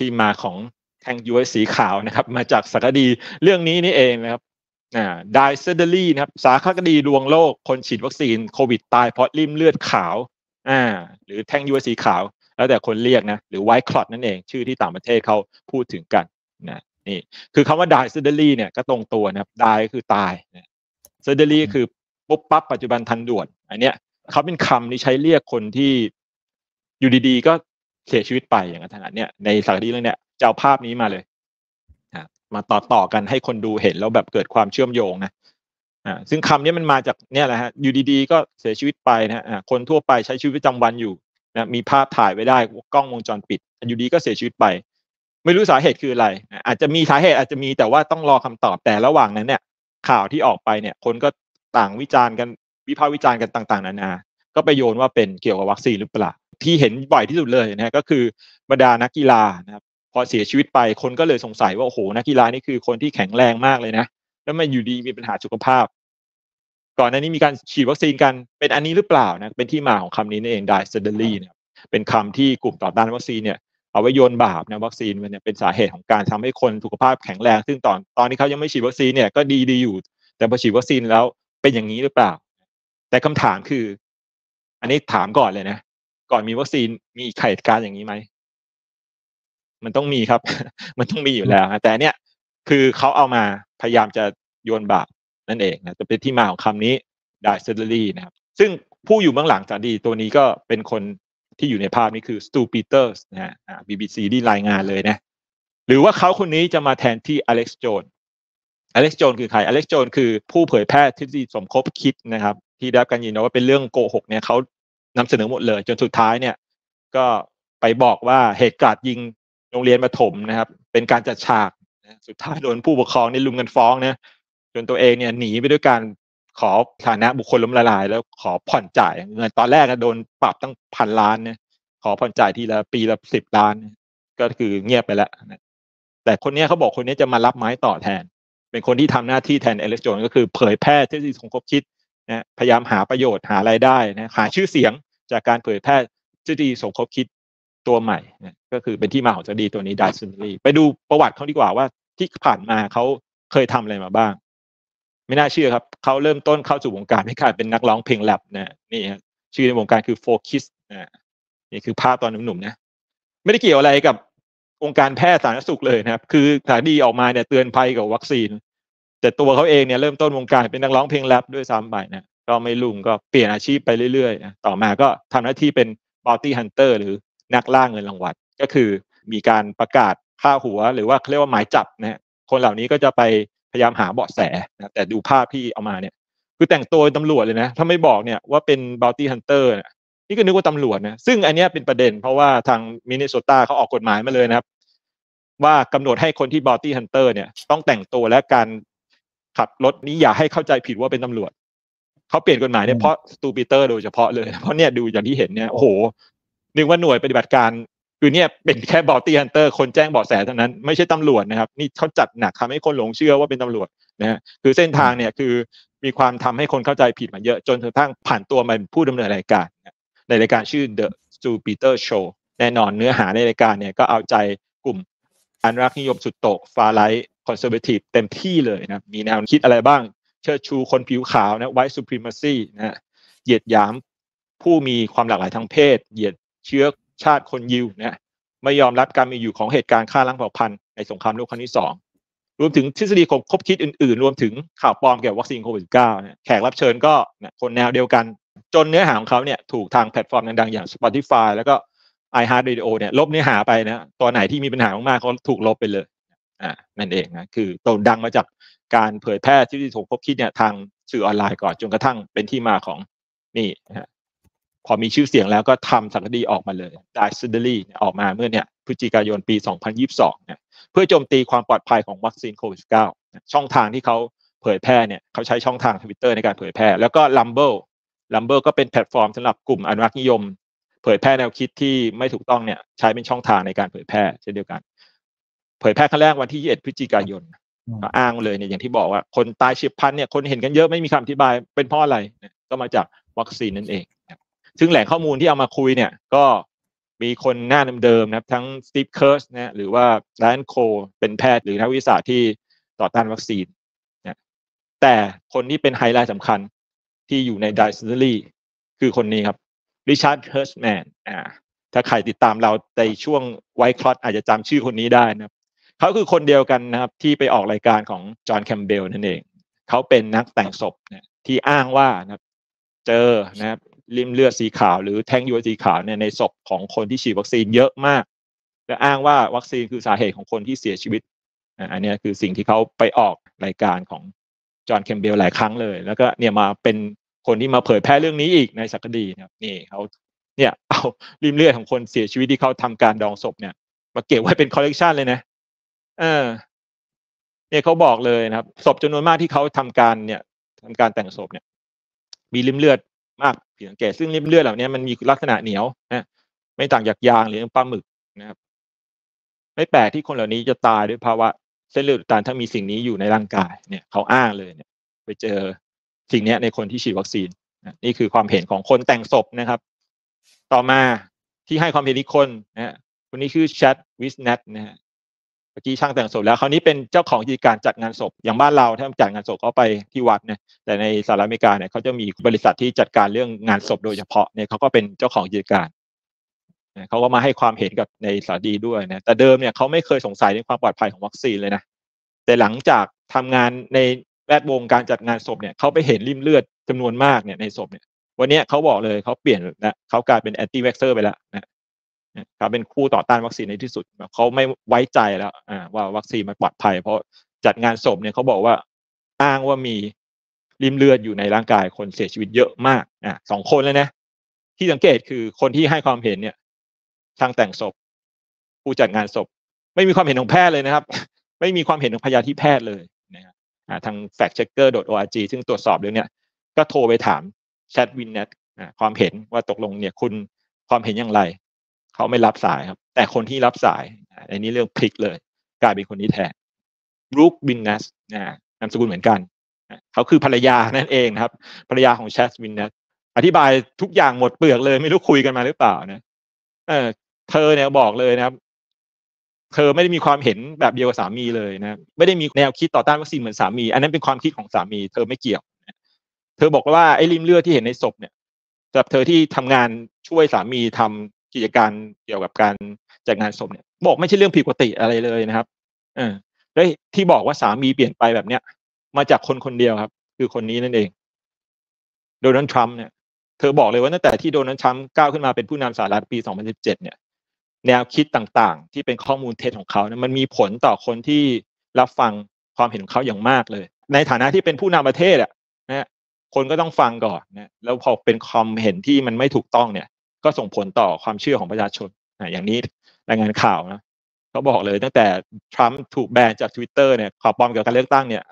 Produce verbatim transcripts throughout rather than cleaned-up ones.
ที่มาของแท่งย้วยสีขาวนะครับมาจากสารคดีเรื่องนี้นี่เองนะครับอ่า Died Suddenly นะครับสารคดีลวงโลกคนฉีดวัคซีนโควิดตายเพราะริ่มเลือดขาวอ่าหรือแท่งย้วยสีขาวแล้วแต่คนเรียกนะหรือ white clot นั่นเองชื่อที่ต่างประเทศเขาพูดถึงกันนะนี่คือคำว่า Died Suddenly เนี่ยก็ตรงตัวนะครับ Die คือตายนะ Suddenly คือปุ๊บปั๊บปัจจุบันทันด่วนอันเนี้ยเขาเป็นคำที่ใช้เรียกคนที่อยู่ดีๆก็เสียชีวิตไปอย่างนั้นนะเนี่ยในสารคดีเรื่องเนี้ยจะเอาภาพนี้มาเลยมาต่อต่อกันให้คนดูเห็นแล้วแบบเกิดความเชื่อมโยงนะอ่าซึ่งคำนี้มันมาจากเนี่ยแหละฮะอยู่ดีๆก็เสียชีวิตไปนะอ่าคนทั่วไปใช้ชีวิตประจำวันอยู่นะมีภาพถ่ายไว้ได้กล้องวงจรปิดอยู่ดีก็เสียชีวิตไปไม่รู้สาเหตุคืออะไรอาจจะมีสาเหตุอาจจะมีแต่ว่าต้องรอคำตอบแต่ระหว่างนั้นเนี่ยข่าวที่ออกไปเนี่ยคนก็ต่างวิจารณ์กันวิพากษ์วิจารณ์กันต่างๆนานาก็ไปโยนว่าเป็นเกี่ยวกับวัคซีนหรือเปล่าที่เห็นบ่อยที่สุดเลยนะฮะก็คือบรรดานักกีฬานะครับพอเสียชีวิตไปคนก็เลยสงสัยว่าโอ้โหนักกีฬานี่คือคนที่แข็งแรงมากเลยนะแล้วมาอยู่ดีมีปัญหาสุขภาพก่อนหน้านี้มีการฉีดวัคซีนกันเป็นอันนี้หรือเปล่านะเป็นที่มาของคำนี้นี่เอง Die Suddenly นะครับเป็นคำที่กลุ่มต่อต้านวัคซีนเนี่ยเอาไว้โยนบาปนะวัคซีนมันเนี่ยเป็นสาเหตุของการทำให้คนสุขภาพแข็งแรงซึ่งตอนตอนนี้เขายังไม่ฉีดวัคซีนเนี่ยก็ดีดีอยู่แต่พอฉีดวัคซีนแล้วเป็นอย่างนี้หรือเปล่าแต่คำถามคืออันนี้ถามก่อนเลยนะก่อนมีวัคซีนมีเหตุการณ์อย่างนี้ไหมมันต้องมีครับมันต้องมีอยู่แล้วแต่เนี่ยคือเขาเอามาพยายามจะโยนบาปนั่นเองนะจะเป็นที่มาของคำนี้ Died Suddenly นะครับซึ่งผู้อยู่เบื้องหลังสารคดีตัวนี้ก็เป็นคนที่อยู่ในภาพนี้คือ Stupid Peter นะฮะ บี บี ซี ที่รายงานเลยนะหรือว่าเขาคนนี้จะมาแทนที่อเล็กซ์โจนส์อเล็กซ์โจนส์คือใครอเล็กซ์โจนส์คือผู้เผยแพร่ทฤษฎีสมคบคิดนะครับที่ได้รับการยืนยันว่าเป็นเรื่องโกหกเนี่ยเขานำเสนอหมดเลยจนสุดท้ายเนี่ยก็ไปบอกว่าเหตุการณ์ยิงโรงเรียนประถมนะครับเป็นการจัดฉากสุดท้ายโดนผู้ปกครองนี่ลุมกันฟ้องนะจนตัวเองเนี่ยหนีไปด้วยการขอฐานะบุคคลล้มละลายแล้วขอผ่อนจ่ายเงินตอนแรกก็โดนปรับตั้งพันล้านนะขอผ่อนจ่ายทีละปีละสิบล้านก็คือเงียบไปแล้วแต่คนนี้เขาบอกคนนี้จะมารับไม้ต่อแทนเป็นคนที่ทำหน้าที่แทนอเล็กซ์โจนส์ก็คือเผยแพร่ทฤษฎีสมคบคิดนะพยายามหาประโยชน์หารายได้นะหาชื่อเสียงจากการเผยแพร่ทฤษฎีสมคบคิดตัวใหม่นะก็คือเป็นที่มาของสารคดีตัวนี้ Died Suddenly ไปดูประวัติเขาดีกว่าว่าที่ผ่านมาเขาเคยทำอะไรมาบ้างไม่น่าเชื่อครับเขาเริ่มต้นเข้าสู่วงการให้กลายเป็นนักร้องเพลงแร็ปนะนี่ฮะชื่อในวงการคือโฟกิสนะนี่คือภาพตอนหนุ่มๆนะไม่ได้เกี่ยวอะไรกับองค์การแพทย์สาธารณสุขเลยนะครับคือสารคดีออกมาเนี่ยเตือนภัยกับวัคซีนแต่ตัวเขาเองเนี่ยเริ่มต้นวงการเป็นนักร้องเพลงแร็ปด้วยซ้ำไปนะก็ไม่ลุ่งก็เปลี่ยนอาชีพไปเรื่อยๆนะต่อมาก็ทำหน้าที่เป็น Bounty Hunter หรือนักล่าเงินรางวัลก็คือมีการประกาศฆ่าหัวหรือว่าเรียกว่าหมายจับนะฮะคนเหล่านี้ก็จะไปพยายามหาเบาะแสนะแต่ดูภาพที่เอามาเนี่ยคือแต่งตัวตำรวจเลยนะถ้าไม่บอกเนี่ยว่าเป็น Bounty Hunter นะนี่ก็นึกว่าตำรวจนะซึ่งอันนี้เป็นประเด็นเพราะว่าทางมินนิโซตาเขาออกกฎหมายมาเลยนะครับว่ากำหนดให้คนที่ Bounty Hunter เนี่ยต้องแต่งตัวและการขับรถนี้อย่าให้เข้าใจผิดว่าเป็นตำรวจเขาเปลี่ยนกฎหมายเนี่ยเพราะ Stupid Peter โดยเฉพาะเลยเพราะเนี่ยดูอย่างที่เห็นเนี่ยโอ้โหนึกว่าหน่วยปฏิบัติการคือเนี่ยเป็นแค่Bounty Hunterคนแจ้งเบาะแสเท่านั้นไม่ใช่ตำรวจนะครับนี่เขาจัดหนักทำให้คนหลงเชื่อว่าเป็นตำรวจนะฮะคือเส้นทางเนี่ยคือมีความทำให้คนเข้าใจผิดมาเยอะจนกระทั่งผ่านตัวมาเป็นผู้ดำเนินรายการในรายการชื่อ The Stupid Peter Show แน่นอนเนื้อหาในรายการเนี่ยก็เอาใจกลุ่มอนุรักษ์นิยมสุดโต่งฟาร์ไลท์คอนเซอร์เวทีฟเต็มที่เลยนะมีแนวคิดอะไรบ้างเชิดชูคนผิวขาวนะไวท์ซูพรีมาซีนะเหยียดหยามผู้มีความหลากหลายทางเพศเหยียดเชื้อชาติคนยิวนะไม่ยอมรับการมีอยู่ของเหตุการณ์ฆ่าล้างเผ่าพันธุ์ในสงครามโลกครั้งที่สองรวมถึงทฤษฎีของคบคิดอื่นๆรวมถึงข่าวปลอมเกี่ยวกับวัคซีนโควิดสิบเก้านะแขกรับเชิญก็นะคนแนวเดียวกันจนเนื้อหาของเขาเนี่ยถูกทางแพลตฟอร์มดังๆอย่าง Spotify แล้วก็ iHeartRadio เนี่ยลบเนื้อหาไปนะตอนไหนที่มีปัญหามากๆเขาถูกลบไปเลยอ่านั่นเองนะคือโด่งดังมาจากการเผยแพร่ทฤษฎีของคบคิดเนี่ยทางสื่อออนไลน์ก่อนจนกระทั่งเป็นที่มาของนี่นะพอมีชื่อเสียงแล้วก็ทำสารคดีออกมาเลย Died Suddenly ออกมาเมื่อเนี่ยพฤศจิกายนปีสองพันยี่สิบสองเนี่ยเพื่อโจมตีความปลอดภัยของวัคซีนโควิด สิบเก้า ช่องทางที่เขาเผยแพร่เนี่ยเขาใช้ช่องทาง Twitter ในการเผยแพร่แล้วก็ Rumble Rumble ก็เป็นแพลตฟอร์มสำหรับกลุ่มอนุรักษ์นิยมเผยแพร่แนวคิดที่ไม่ถูกต้องเนี่ยใช้เป็นช่องทางในการเผยแพร่เช่นเดียวกันเผยแพร่ครั้งแรกวันที่ยี่สิบเอ็ดพฤศจิกายนอ้างเลยเนี่ยอย่างที่บอกว่าคนตายเฉียบพลันเนี่ยคนเห็นกันเยอะไม่มีคำอธิบายเป็นเพราะอะไรก็มาจากวัคซีนนั่นเองซึ่งแหล่งข้อมูลที่เอามาคุยเนี่ยก็ มีคนหน้าเดิมๆนะครับทั้งสตีฟเคิร์สนะหรือว่าแลนโคเป็นแพทย์หรือนักวิทยาศาสตร์ที่ต่อต้านวัคซีนนะแต่คนที่เป็นไฮไลท์สำคัญที่อยู่ใน Died Suddenly คือคนนี้ครับ Richard Hirschman อ่าถ้าใครติดตามเราในช่วง White Cloth อาจจะจำชื่อคนนี้ได้นะครับเขาคือคนเดียวกันนะครับที่ไปออกรายการของจอห์นแคมเบลนั่นเองเขาเป็นนักแต่งศพนะที่อ้างว่านะครับเจอนะครับริมเลือดสีขาวหรือแท่งย้วยสีขาวเนี่ยในศพของคนที่ฉีดวัคซีนเยอะมากและอ้างว่าวัคซีนคือสาเหตุของคนที่เสียชีวิตอันนี้คือสิ่งที่เขาไปออกรายการของจอห์นแคมเบลหลายครั้งเลยแล้วก็เนี่ยมาเป็นคนที่มาเผยแพร่เรื่องนี้อีกในสารคดีนะครับนี่เขาเนี่ยเอาริมเลือดของคนเสียชีวิตที่เขาทำการดองศพเนี่ยมาเก็บไว้เป็นคอลเลกชันเลยนะเออเนี่ยเขาบอกเลยนะครับศพจำนวนมากที่เขาทำการเนี่ยทำการแต่งศพเนี่ยมีริมเลือดมากผิดสังเกตซึ่งริมเลือดเหล่านี้มันมีลักษณะเหนียวนะไม่ต่างจากยางหรือปลาหมึกนะครับไม่แปลกที่คนเหล่านี้จะตายด้วยภาวะเส้นเลือดอุดตันถ้ามีสิ่งนี้อยู่ในร่างกายเนี่ยเขาอ้างเลยเนี่ยไปเจอสิ่งนี้ในคนที่ฉีดวัคซีนนะนี่คือความเห็นของคนแต่งศพนะครับต่อมาที่ให้ความเห็นอีกคนนะคนนี้คือแชทวิสเนตนะฮะเมื่อกี้ช่างแต่งศพแล้วคราวนี้เป็นเจ้าของกิจการจัดงานศพอย่างบ้านเราถ้าจัดงานศพก็ไปที่วัดนะแต่ในสหรัฐอเมริกาเนี่ยเขาจะมีบริษัทที่จัดการเรื่องงานศพโดยเฉพาะเนี่ยเขาก็เป็นเจ้าของกิจการเขาก็มาให้ความเห็นกับในสารดีด้วยนะแต่เดิมเนี่ยเขาไม่เคยสงสัยในความปลอดภัยของวัคซีนเลยนะแต่หลังจากทำงานในแวดวงการจัดงานศพเนี่ยเขาไปเห็นริมเลือดจำนวนมากเนี่ยในศพเนี่ยวันนี้เขาบอกเลยเขาเปลี่ยนนะเขากลายเป็นแอนตี้แว็กเซอร์ไปแล้วนะเขาเป็นคู่ต่อต้านวัคซีนในที่สุดเขาไม่ไว้ใจแล้วว่าวัคซีนมันปลอดภัยเพราะจัดงานศพเนี่ยเขาบอกว่าอ้างว่ามีริมเลือดอยู่ในร่างกายคนเสียชีวิตเยอะมากอ่ะสองคนแล้วนะที่สังเกตคือคนที่ให้ความเห็นเนี่ยช่างแต่งศพผู้จัดงานศพไม่มีความเห็นของแพทย์เลยนะครับไม่มีความเห็นของพยาธิแพทย์เลยนะครับทาง แฟคเช็คเกอร์ ดอท โออาร์จี ซึ่งตรวจสอบเรื่องเนี้ยก็โทรไปถามแชทวินเนตความเห็นว่าตกลงเนี่ยคุณความเห็นอย่างไรเขาไม่รับสายครับแต่คนที่รับสายอันนี้เรื่องพลิกเลยกลายเป็นคนนี้แทนบรูค วินเนสนามสกุลเหมือนกันเขาคือภรรยานั่นเองครับภรรยาของแชทวินเนสอธิบายทุกอย่างหมดเปลือกเลยไม่รู้คุยกันมาหรือเปล่านะเออเธอเนี่ยบอกเลยนะครับเธอไม่ได้มีความเห็นแบบเดียวกับสามีเลยนะไม่ได้มีแนวคิดต่อต้านวัคซีนเหมือนสามีอันนั้นเป็นความคิดของสามีเธอไม่เกี่ยวเธอบอกว่าไอ้ริมเลือดที่เห็นในศพเนี่ยสำหรับเธอที่ทำงานช่วยสามีทำกิจการเกี่ยวกับการจัดงานศพเนี่ยบอกไม่ใช่เรื่องผิดปกติอะไรเลยนะครับเออแล้วที่บอกว่าสามีเปลี่ยนไปแบบเนี้ยมาจากคนคนเดียวครับคือคนนี้นั่นเองโดนัลด์ทรัมป์เนี่ยเธอบอกเลยว่าตั้งแต่ที่โดนัลด์ทรัมป์ก้าวขึ้นมาเป็นผู้นำสหรัฐปีสองพันสิบเจ็ดเนี่ยแนวคิดต่างๆที่เป็นข้อมูลเท็จของเขาเนี่ยมันมีผลต่อคนที่รับฟังความเห็นของเขาอย่างมากเลยในฐานะที่เป็นผู้นำประเทศอ่ะนะคนก็ต้องฟังก่อนนะแล้วพอเป็นความเห็นที่มันไม่ถูกต้องเนี่ยก็ส่งผลต่อความเชื่อของประชาชนอย่างนี้รายงานข่าวนะเขาบอกเลยตั้งแต่ทรัมป์ถูกแบนจาก ทวิตเตอร์ เนี่ยข่าวปลอมเกี่ยวกับการเลือกตั้งเนี่ย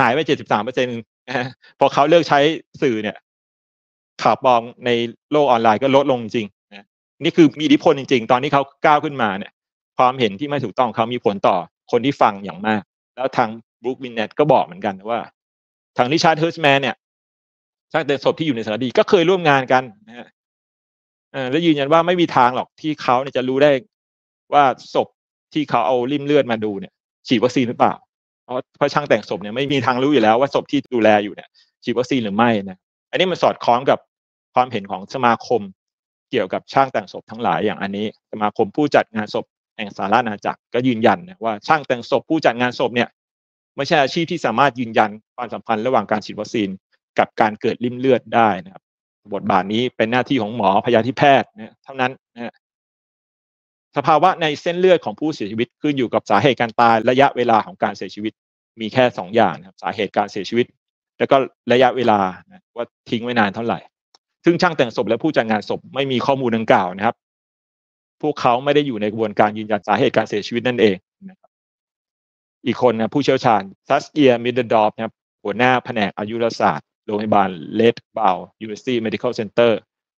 หายไป เจ็ดสิบสามเปอร์เซ็นต์ พอเขาเลิกใช้สื่อเนี่ยข่าวปลอมในโลกออนไลน์ก็ลดลงจริงนะนี่คือมีอิทธิพลจริงๆตอนนี้เขาก้าวขึ้นมาเนี่ยความเห็นที่ไม่ถูกต้องเขามีผลต่อคนที่ฟังอย่างมากแล้วทางบรูค วินเนตก็บอกเหมือนกันว่าทางริชาร์ด เฮิร์ชแมนเนี่ยช่างแต่งศพที่อยู่ในสารคดีก็เคยร่วมงานกันนะและยืนยันว่าไม่มีทางหรอกที่เขาเนี่ยจะรู้ได้ว่าศพที่เขาเอาริมเลือดมาดูเนี่ยฉีดวัคซีนหรือเปล่าเพราะเพราะช่างแต่งศพเนี่ยไม่มีทางรู้อยู่แล้วว่าศพที่ดูแลอยู่เนี่ยฉีดวัคซีนหรือไม่นะอันนี้มันสอดคล้องกับความเห็นของสมาคมเกี่ยวกับช่างแต่งศพทั้งหลายอย่างอันนี้สมาคมผู้จัดงานศพแห่งสหราชอาณาจักรก็ยืนยันว่าช่างแต่งศพผู้จัดงานศพเนี่ยไม่ใช่อาชีพที่สามารถยืนยันความสัมพันธ์ระหว่างการฉีดวัคซีนกับการเกิดริมเลือดได้นะครับบทบาทนี้เป็นหน้าที่ของหมอพยาธิแพทย์เนี่ยเท่านั้นนะสภาวะในเส้นเลือดของผู้เสียชีวิตขึ้นอยู่กับสาเหตุการตายระยะเวลาของการเสียชีวิตมีแค่สองอย่างนะครับสาเหตุการเสียชีวิตแล้วก็ระยะเวลาว่าทิ้งไว้นานเท่าไหร่ซึ่งช่างแต่งศพและผู้จัดงานศพไม่มีข้อมูลดังกล่าวนะครับพวกเขาไม่ได้อยู่ในกระบวนการยืนยันสาเหตุการเสียชีวิตนั่นเองนะครับอีกคนนะผู้เชี่ยวชาญซัสเอียมิดเดิลดอฟนะครับหัวหน้าแผนกอายุรศาสตร์โรงพยาบาลเลดบาว ยู เอส ซี Medical Center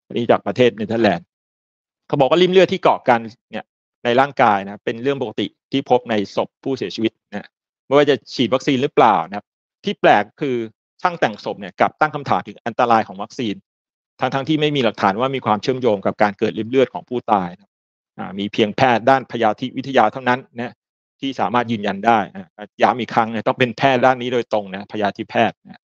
อันนี้จากประเทศเนเธอร์แลนด์เขาบอกว่าริมเลือดที่เกาะกันเนี่ยในร่างกายนะเป็นเรื่องปกติที่พบในศพผู้เสียชีวิตนะไม่ว่าจะฉีดวัคซีนหรือเปล่านะครับที่แปลกคือช่างแต่งศพเนี่ยกลับตั้งคำถามถึงอันตรายของวัคซีนทั้งๆ ที่ไม่มีหลักฐานว่ามีความเชื่อมโยงกับการเกิดริมเลือดของผู้ตายนะ มีเพียงแพทย์ด้านพยาธิวิทยาเท่านั้นนะที่สามารถยืนยันได้นะย้ำอีกครั้งนะต้องเป็นแพทย์ด้านนี้โดยตรงนะพยาธิแพทย์นะ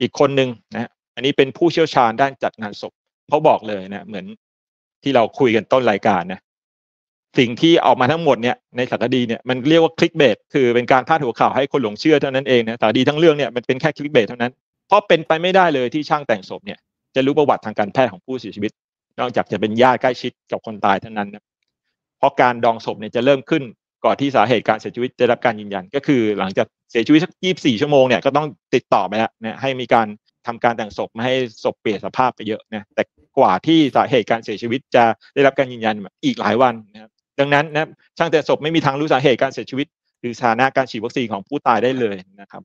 อีกคนหนึ่งนะอันนี้เป็นผู้เชี่ยวชาญด้านจัดงานศพเขาบอกเลยนะเหมือนที่เราคุยกันต้นรายการนะสิ่งที่ออกมาทั้งหมดเนี่ยในสารคดีเนี่ยมันเรียกว่าคลิกเบสคือเป็นการพาดหัวข่าวให้คนหลงเชื่อเท่านั้นเองนะสารคดีทั้งเรื่องเนี่ยมันเป็นแค่คลิกเบสเท่านั้นเพราะเป็นไปไม่ได้เลยที่ช่างแต่งศพเนี่ยจะรู้ประวัติทางการแพทย์ของผู้เสียชีวิตนอกจากจะเป็นญาติใกล้ชิดกับคนตายเท่านั้นนะเพราะการดองศพเนี่ยจะเริ่มขึ้นก่อนที่สาเหตุการเสียชีวิตจะรับการยืนยันก็คือหลังจากเสียชีวิตสักยี่สิบสี่ชั่วโมงเนี่ยก็ต้องติดต่อไปแล้วนะให้มีการทำการแต่งศพมาให้ศพเปลี่ยนสภาพไปเยอะนะแต่กว่าที่สาเหตุการเสียชีวิตจะได้รับการยืนยันอีกหลายวันนะดังนั้นนะช่างแต่งศพไม่มีทางรู้สาเหตุการเสียชีวิตหรือสถานะการฉีดวัคซีนของผู้ตายได้เลยนะครับ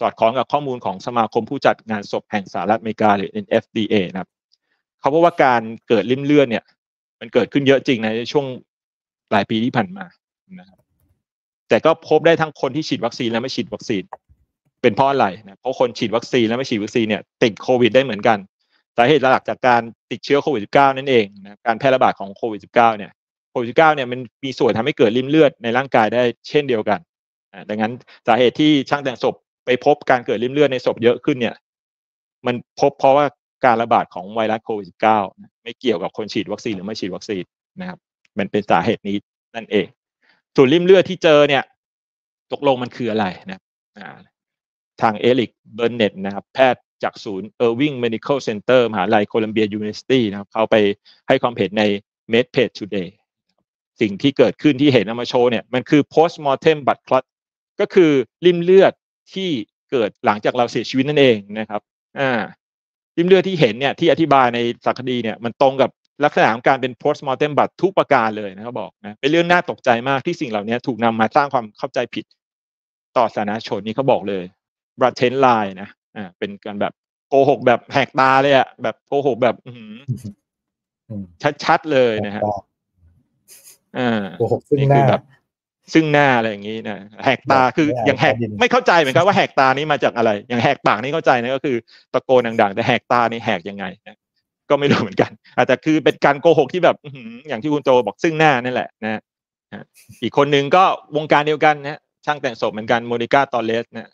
สอดคล้องกับข้อมูลของสมาคมผู้จัดงานศพแห่งสหรัฐอเมริกาหรือ เอ็น เอฟ ดี เอ นะครับเขาบอกว่าการเกิดริ่มเลือดเนี่ยมันเกิดขึ้นเยอะจริงในช่วงหลายปีที่ผ่านมานะครับแต่ก็พบได้ทั้งคนที่ฉีดวัคซีนและไม่ฉีดวัคซีนเป็นเพราะอะไรนะเพราะคนฉีดวัคซีนและไม่ฉีดวัคซีนเนี่ยติดโควิดได้เหมือนกันสาเหตุหลักจากการติดเชื้อโควิด สิบเก้า นั่นเองนะการแพร่ระบาดของโควิด สิบเก้า เนี่ยโควิด สิบเก้า เนี่ยมันมีส่วนทำให้เกิดริ่มเลือดในร่างกายได้เช่นเดียวกันดังนั้นสาเหตุที่ช่างแต่งศพไปพบการเกิดริ่มเลือดในศพเยอะขึ้นเนี่ยมันพบเพราะว่าการระบาดของไวรัสโควิด สิบเก้า ไม่เกี่ยวกับคนฉีดวัคซีนหรือไม่ฉีดวัคซีนนะครับมันเป็นสาเหตุนี้นั่นเองส่วนริ่มเลือดที่เจอเนี่ยตกลงมันคืออะไรนะทางเอริกเบอร์เน็ตนะครับแพทย์จากศูนย์เออร์วิงเมดิคอลเซ็นเตอร์มหาวิทยาลัยโคลัมเบียยูนิเวอร์ซิตี้นะครับเขาไปให้ความเห็นใน MedPage Today สิ่งที่เกิดขึ้นที่เห็นเอามาโชว์เนี่ยมันคือ postmortem blood clot ก็คือริ่มเลือดที่เกิดหลังจากเราเสียชีวิตนั่นเองนะครับอ่าริ่มเลือดที่เห็นเนี่ยที่อธิบายในสารคดีเนี่ยมันตรงกับลักษณะของการเป็น postmortem blood ทุกประการเลยนะครับบอกนะเป็นเรื่องน่าตกใจมากที่สิ่งเหล่านี้ถูกนำมาสร้างความเข้าใจผิดต่อสาธารณชนนี่เขาบอกเลย pretend lie นะอ่าเป็นการแบบโกหกแบบแหกตาเลยอ่ะแบบโกหกแบบอืชัดๆเลยนะฮะอ่าโกหกซึ่งหน้าซึ่งหน้าอะไรอย่างนี้นะแหกตาคืออย่างแหกไม่เข้าใจเหมือนกันว่าแหกตานี้มาจากอะไรอย่างแหกปากนี่เข้าใจนะก็คือตะโกนดังๆแต่แหกตานี่แหกยังไงนะก็ไม่รู้เหมือนกันอาจจะคือเป็นการโกหกที่แบบอย่างที่คุณโจบอกซึ่งหน้านั่นแหละนะอีกคนนึงก็วงการเดียวกันนะช่างแต่งศพเหมือนกันโมนิก้าตอเลสนะ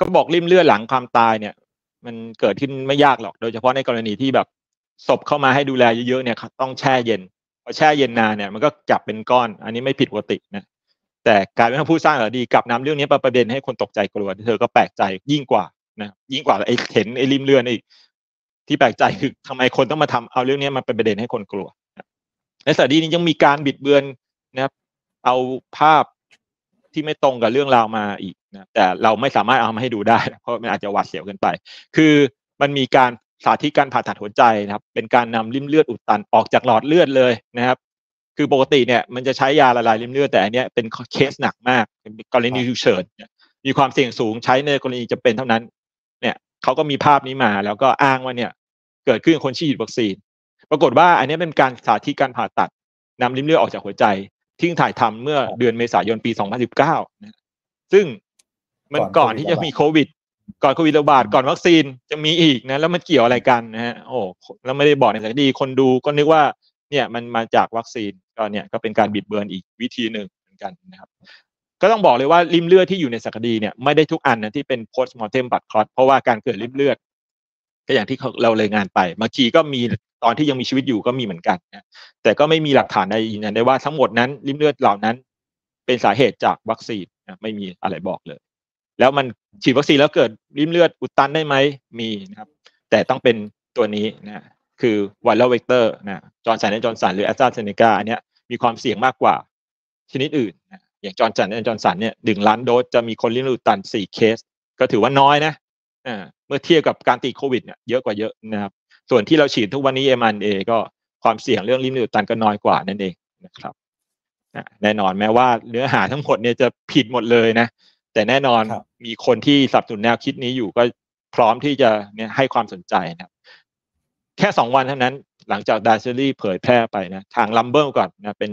ก็บอกริ่มเลือดหลังความตายเนี่ยมันเกิดขึ้นไม่ยากหรอกโดยเฉพาะในกรณีที่แบบศพเข้ามาให้ดูแลเยอะๆเนี่ยต้องแช่เย็นพอแช่เย็นนานเนี่ยมันก็จับเป็นก้อนอันนี้ไม่ผิดปกตินะแต่กลายเป็นผู้สร้างเหรอดีกลับนำเรื่องนี้ไปประเด็นให้คนตกใจกลัวเธอก็แปลกใจยิ่งกว่านะยิ่งกว่าไอ้เห็นไอ้ริ่มเลือดอีกที่แปลกใจคือทำไมคนต้องมาทำเอาเรื่องนี้มาเป็นประเด็นให้คนกลัวในสารคดีนี้ยังมีการบิดเบือนนะครับเอาภาพที่ไม่ตรงกับเรื่องราวมาอีกนะแต่เราไม่สามารถเอามาให้ดูได้เพราะมันอาจจะหวาดเสียวเกินไปคือมันมีการสาธิตการผ่าตัดหัวใจนะครับเป็นการนำริ่มเลือดอุดตันออกจากหลอดเลือดเลยนะครับคือปกติเนี่ยมันจะใช้ยาละลายริ่มเลือดแต่อันนี้เป็นเคสหนักมากเป็นกรณีฉุกเฉินมีความเสี่ยงสูงใช้ในกรณีจำเป็นเท่านั้นเนี่ยเขาก็มีภาพนี้มาแล้วก็อ้างว่าเนี่ยเกิดขึ้นคนฉีดวัคซีนปรากฏว่าอันนี้เป็นการสาธิตการผ่าตัดนำริ่มเลือดออกจากหัวใจที่ถ่ายทำเมื่อเดือนเมษายนปีสองพันสิบเก้านะซึ่งมันก่อนที่จะมีโควิดก่อนโควิดระบาดก่อนวัคซีนจะมีอีกนะแล้วมันเกี่ยวอะไรกันนะฮะโอ้แล้วไม่ได้บอกในสารคดีคนดูก็นึกว่าเนี่ยมันมาจากวัคซีนก็เนี่ยก็เป็นการบิดเบือนอีกวิธีหนึ่งเหมือนกันนะครับก็ต้องบอกเลยว่าริ่มเลือดที่อยู่ในสารคดีเนี่ยไม่ได้ทุกอันนะที่เป็น postmortem blood clot เพราะว่าการเกิดริ่มเลือดก็อย่างที่เราเลยงานไปบางทีก็มีตอนที่ยังมีชีวิตอยู่ก็มีเหมือนกันนะแต่ก็ไม่มีหลักฐานใดยืนยันได้ว่าทั้งหมดนั้นริ่มเลือดเหล่านั้นเป็นสาเหตุจากวัคซีนนะไม่มีอะไรบอกเลยแล้วมันฉีดวัคซีนแล้วเกิดริ่มเลือดอุดตันได้ไหมมีนะครับแต่ต้องเป็นตัวนี้นะคือไวรัลเวกเตอร์นะจอร์นสันและจอร์นสันหรือแอสตราเซเนกาอันนี้มีความเสี่ยงมากกว่าชนิดอื่นนะอย่างจอร์นสันและจอร์นสันเนี่ยหนึ่งล้านโดสจะมีคนริ่มเลือดอุดตันสี่เคสก็ถือว่าน้อยนะอ่าเมื่อเทียบกับการติดโควิดเนี่ยเยอะกว่าเยอะนะครับส่วนที่เราฉีดทุกวันนี้ เอ็ม อาร์ เอ็น เอ ก็ความเสี่ยงเรื่องริ่มเลือดอุดตันก็น้อยกว่านั่นเองนะครับแน่นอนแม้ว่าเนื้อหาทั้งหมดเนี่ยจะผิดหมดเลยนะแต่แน่นอนมีคนที่สนับสนุนแนวคิดนี้อยู่ก็พร้อมที่จะเนี่ยให้ความสนใจนะครับแค่สองวันเท่านั้นหลังจากไดซ์เซอรี่เผยแพร่ไปนะทาง Rumble ก่อนนะเป็น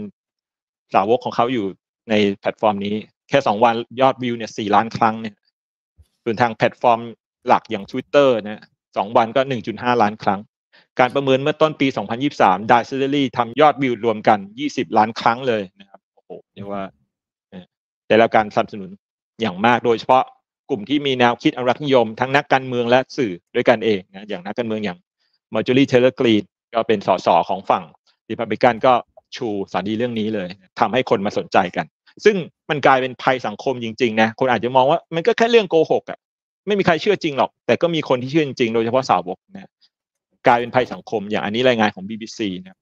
สาวกของเขาอยู่ในแพลตฟอร์มนี้แค่สองวันยอดวิวเนี่ยสี่ล้านครั้งเนี่ยส่วนทางแพลตฟอร์มหลักอย่าง Twitter นะสองวันก็ หนึ่งจุดห้า ล้านครั้ง การประเมินเมื่อต้นปีสองพันยี่สิบสาม Died Suddenly ทำยอดวิวรวมกันยี่สิบล้านครั้งเลยนะครับโอ้โหเรียกว่าได้รับการสนับสนุนอย่างมากโดยเฉพาะกลุ่มที่มีแนวคิดอนุรักษ์นิยมทั้งนักการเมืองและสื่อด้วยกันเองนะอย่างนักการเมืองอย่างมาร์จูรี่เทเลอร์กรีนก็เป็นสสของฝั่งรีพับลิกันก็ชูสารดีเรื่องนี้เลยทำให้คนมาสนใจกันซึ่งมันกลายเป็นภัยสังคมจริงๆนะคนอาจจะมองว่ามันก็แค่เรื่องโกหกอ่ะไม่มีใครเชื่อจริงหรอกแต่ก็มีคนที่เชื่อจริงโดยเฉพาะสาวกนะกลายเป็นภัยสังคมอย่างอันนี้รายงานของ บี บี ซี นะ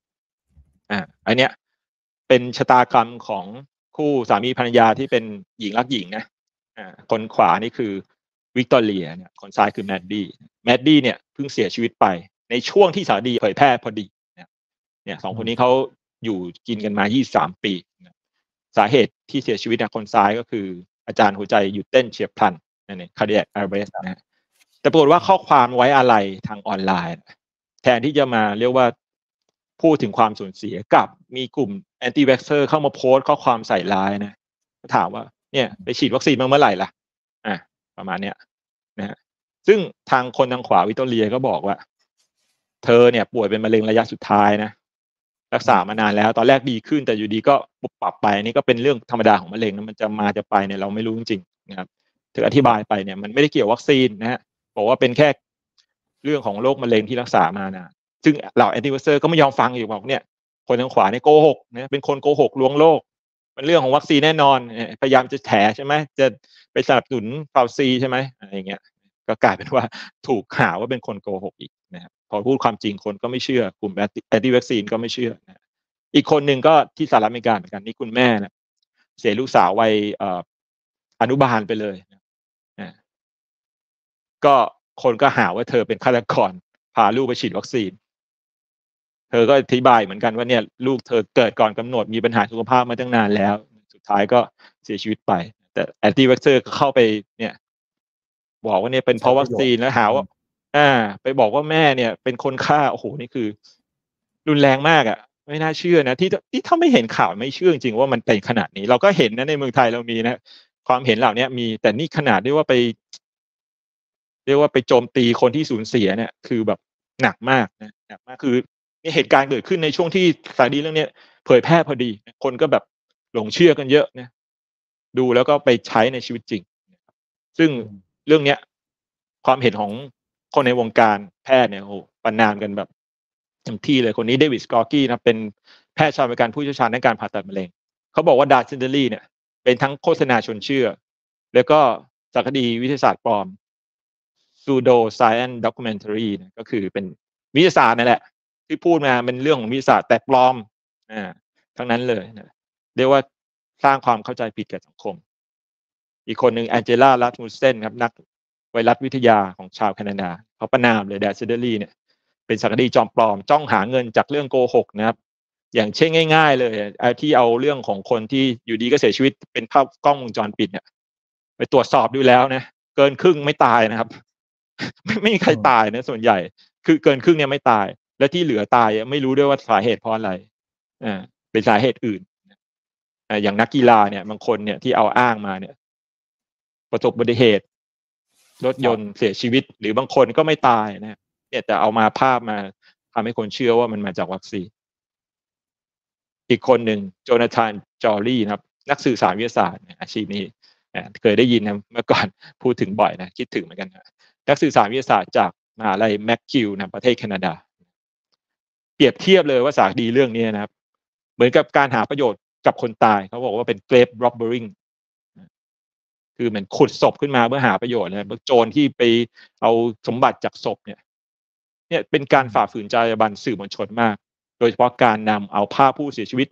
อ่าอันเนี้ยเป็นชะตากรรมของคู่สามีภรรยาที่เป็นหญิงรักหญิงนะอ่าคนขวานี่คือวิกตอเรียเนี่ยคนซ้ายคือแมดดี้แมดดี้เนี่ยเพิ่งเสียชีวิตไปในช่วงที่สารดีเผยแพร่พอดีเนี่ยสองคนนี้เขาอยู่กินกันมายี่สิบสามปีสาเหตุที่เสียชีวิตนะคนซ้ายก็คืออาจารย์หัวใจหยุดเต้นเฉียบพลันนั่นเอง cardiac arrest นะแต่ปรากฏว่าข้อความไว้อาลัยทางออนไลน์แทนที่จะมาเรียกว่าพูดถึงความสูญเสียกับมีกลุ่ม anti vaxxer เข้ามาโพสต์ข้อความใส่ร้ายนะถามว่าเนี่ยไปฉีดวัคซีนมาเมื่อไหร่ล่ะอ่ะประมาณเนี้ยนะฮะซึ่งทางคนทางขวาวิโตเลียก็บอกว่าเธอเนี่ยป่วยเป็นมะเร็งระยะสุดท้ายนะรักษามานานแล้วตอนแรกดีขึ้นแต่อยู่ดีก็ปรับไปนี่ก็เป็นเรื่องธรรมดาของมะเร็งนะมันจะมาจะไปเนี่ยเราไม่รู้จริงๆนะครับเธออธิบายไปเนี่ยมันไม่ได้เกี่ยววัคซีนนะฮะบอกว่าเป็นแค่เรื่องของโรคมะเร็งที่รักษามานะซึ่งเหล่าแอนติวัคเซอร์ก็ไม่ยอมฟังอยู่บอกเนี่ยคนทางขวาเนี่ยโกหกนะเป็นคนโกหกลวงโลกมันเรื่องของวัคซีนแน่นอนพยายามจะแฉใช่ไหมจะไปสนับสนุนฟาวซีใช่ไหมอะไรอย่างเงี้ยก็กลายเป็นว่าถูกหาว่าเป็นคนโกหกอีกนะครับพอพูดความจริงคนก็ไม่เชื่อกลุ่มแอนตี้วัคซีนก็ไม่เชื่อนะอีกคนหนึ่งก็ที่สหรัฐอเมริกาเหมือนกันนี่คุณแม่นะเสียลูกสาววัยอนุบาลไปเลยนะนะก็คนก็หาว่าเธอเป็นฆาตกรพาลูกไปฉีดวัคซีนเธอก็อธิบายเหมือนกันว่าเนี่ยลูกเธอเกิดก่อนกำหนดมีปัญหาสุขภาพมาตั้งนานแล้วสุดท้ายก็เสียชีวิตไปแต่แอนตี้วัคเซอร์ก็เข้าไปเนี่ยบอกว่าเนี่ยเป็นเพราะวัคซีนแล้วหาว่าอ่าไปบอกว่าแม่เนี่ยเป็นคนฆ่าโอ้โหนี่คือรุนแรงมากอ่ะไม่น่าเชื่อนะที่ที่ถ้าไม่เห็นข่าวไม่เชื่อจริงว่ามันเป็นขนาดนี้เราก็เห็นนะในเมืองไทยเรามีนะความเห็นเหล่านี้มีแต่นี่ขนาดเรียกว่าไปเรียกว่าไปโจมตีคนที่สูญเสียเนี่ยคือแบบหนักมากนะหนักมากคือนี่เหตุการณ์เกิดขึ้นในช่วงที่สารดีเรื่องนี้เผยแพร่พอดีคนก็แบบหลงเชื่อกันเยอะนะดูแล้วก็ไปใช้ในชีวิตจริงซึ่งเรื่องเนี้ยความเห็นของคนในวงการแพทย์เนี่ยโหประนามกันแบบเต็มที่เลยคนนี้เดวิด สกอร์กี้นะเป็นแพทย์ชาวอเมริกันผู้เชี่ยวชาญในการผ่าตัดมะเร็งเขาบอกว่าดาร์ซินเดอรี่เนี่ยเป็นทั้งโฆษณาชวนเชื่อแล้วก็สารคดีวิทยาศาสตร์ปลอม pseudo science documentary นะก็คือเป็นวิทยาศาสตร์นั่นแหละที่พูดมาเป็นเรื่องของวิทยาศาสตร์แต่ปลอมอ่าทั้งนั้นเลยนะเรียกว่าสร้างความเข้าใจผิดกับสังคมอีกคนหนึ่งแองเจล่า รัสมูสเซนครับนักไวรัสวิทยาของชาวแคนาดาเขาประนามเลยแดดซิเดอรี่เนี่ยเป็นสารคดีจอมปลอมจ้องหาเงินจากเรื่องโกหกนะครับอย่างเช่นง่ายๆเลยที่เอาเรื่องของคนที่อยู่ดีก็เสียชีวิตเป็นภาพกล้องวงจรปิดเนี่ยไปตรวจสอบดูแล้วนะเกินครึ่งไม่ตายนะครับไม่ไม่มีใครตายนะส่วนใหญ่คือเกินครึ่งเนี่ยไม่ตายและที่เหลือตายไม่รู้ด้วยว่าสาเหตุเพราะอะไรอ่าเป็นสาเหตุอื่นอ่าอย่างนักกีฬาเนี่ยบางคนเนี่ยที่เอาอ้างมาเนี่ยประสบอุบัติเหตุรถยนต์เสียชีวิตหรือบางคนก็ไม่ตายนะเนี่ยแต่เอามาภาพมาทำให้คนเชื่อว่ามันมาจากวัคซีนอีกคนหนึ่งโจนาธานจอรี่นะครับนักสื่อสารวิทยาศาสตร์อาชีพนี้เคยได้ยินนะเมื่อก่อนพูดถึงบ่อยนะคิดถึงเหมือนกันนะนักสื่อสารวิทยาศาสตร์จากมหาวิทยาลัยแมคกิลนะประเทศแคนาดาเปรียบเทียบเลยว่าสารคดีเรื่องนี้นะครับเหมือนกับการหาประโยชน์กับคนตายเขาบอกว่าเป็น grave robbingคือเหมือนขุดศพขึ้นมาเพื่อหาประโยชน์นะโจรที่ไปเอาสมบัติจากศพเนี่ยเนี่ยเป็นการฝ่าฝืนจรรยาบรรณสื่อมวลชนมากโดยเฉพาะการนำเอาภาพผู้เสียชีวิต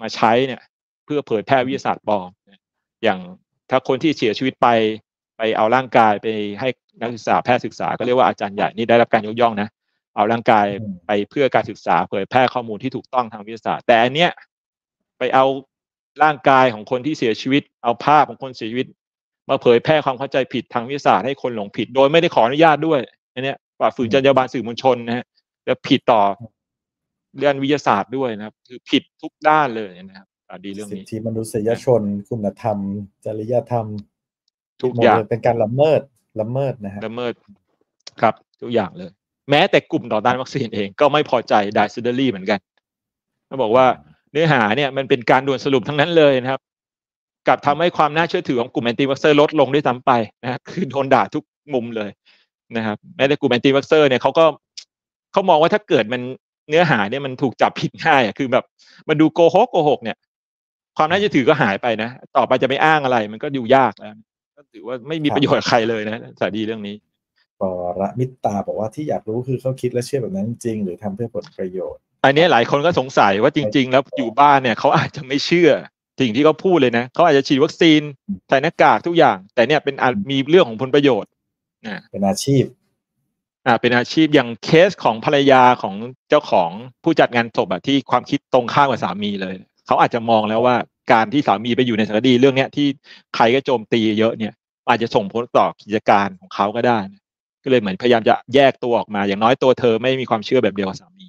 มาใช้เนี่ยเพื่อเผยแพร่วิทยาศาสตร์ปลอมอย่างถ้าคนที่เสียชีวิตไปไปเอาร่างกายไปให้นักศึกษาแพทย์ศึกษาก็เรียกว่าอาจารย์ใหญ่นี่ได้รับการยกย่องนะเอาร่างกายไปเพื่อการศึกษาเผยแพร่ข้อมูลที่ถูกต้องทางวิทยาศาสตร์แต่อันเนี้ยไปเอาร่างกายของคนที่เสียชีวิตเอาภาพของคนเสียชีวิตมาเผยแพร่ความเข้าใจผิดทางวิทยาศาสตร์ให้คนหลงผิดโดยไม่ได้ขออนุญาตด้วยอันนี้ฝ่าฝืนจรรยาบรรณสื่อมวลชนนะฮะและผิดต่อเรื่องวิทยาศาสตร์ด้วยนะครับคือผิดทุกด้านเลยนะครับดีเรื่องนี้สิทธิมนุษยชนคุณธรรมจริยธรรมทุกอย่างเป็นการละเมิดละเมิดนะฮะละเมิดครับทุกอย่างเลย แม้แต่กลุ่มต่อต้านวัคซีนเองก็ไม่พอใจ Died Suddenly เหมือนกันเขาบอกว่าเนื้อหาเนี่ยมันเป็นการด่วนสรุปทั้งนั้นเลยนะครับกับทำให้ความน่าเชื่อถือของกลุ่มแอนตี้วัคเซอร์ลดลงด้วยซ้ำไปนะคือโดนด่าทุกมุมเลยนะครับแม้แต่กลุ่มแอนตี้วัคเซอร์เนี่ยเขาก็เขามองว่าถ้าเกิดมันเนื้อหาเนี่ยมันถูกจับผิดง่ายคือแบบมันดูโกหกโกหกเนี่ยความน่าเชื่อถือก็หายไปนะต่อไปจะไม่อ้างอะไรมันก็ดูยากแล้วก็ถือว่าไม่มีประโยชน์ใครเลยนะสาดีเรื่องนี้ปรมิตตาบอกว่าที่อยากรู้คือเขาคิดและเชื่อแบบนั้นจริงหรือทำเพื่อผลประโยชน์อันนี้หลายคนก็สงสัยว่าจริงๆแล้วอยู่บ้านเนี่ยเขาอาจจะไม่เชื่อสิ่งที่เขาพูดเลยนะเขาอาจจะฉีดวัคซีนใส่หน้ากากทุกอย่างแต่เนี่ยเป็นมีเรื่องของผลประโยชน์นะเป็นอาชีพอ่าเป็นอาชีพอย่างเคสของภรรยาของเจ้าของผู้จัดงานศพอะที่ความคิดตรงข้ามกับสามีเลยเขาอาจจะมองแล้วว่าการที่สามีไปอยู่ในสารคดีเรื่องเนี้ยที่ใครก็โจมตีเยอะเนี่ยอาจจะส่งผลต่อกิจการของเขาก็ได้ก็เลยเหมือนพยายามจะแยกตัวออกมาอย่างน้อยตัวเธอไม่มีความเชื่อแบบเดียวกับสามี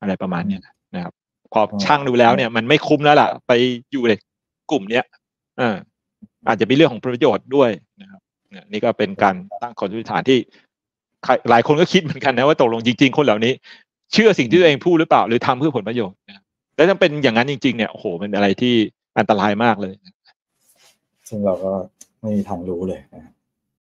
อะไรประมาณเนี้ยนะครับพอช่างดูแล้วเนี่ยมันไม่คุ้มแล้วล่ะไปอยู่ในกลุ่มเนี้ยอ่าอาจจะเป็นเรื่องของประโยชน์ด้วยนะครับนี่ก็เป็นการตั้งข้อสันนิษฐานที่หลายคนก็คิดเหมือนกันนะว่าตกลงจริงๆคนเหล่านี้เชื่อสิ่งที่ตัวเองพูดหรือเปล่าหรือทำเพื่อผลประโยชน์นะแล้วถ้าเป็นอย่างนั้นจริงๆเนี่ยโอ้โหมันอะไรที่อันตรายมากเลยซึ่งเราก็ไม่มีทางรู้เลยนะ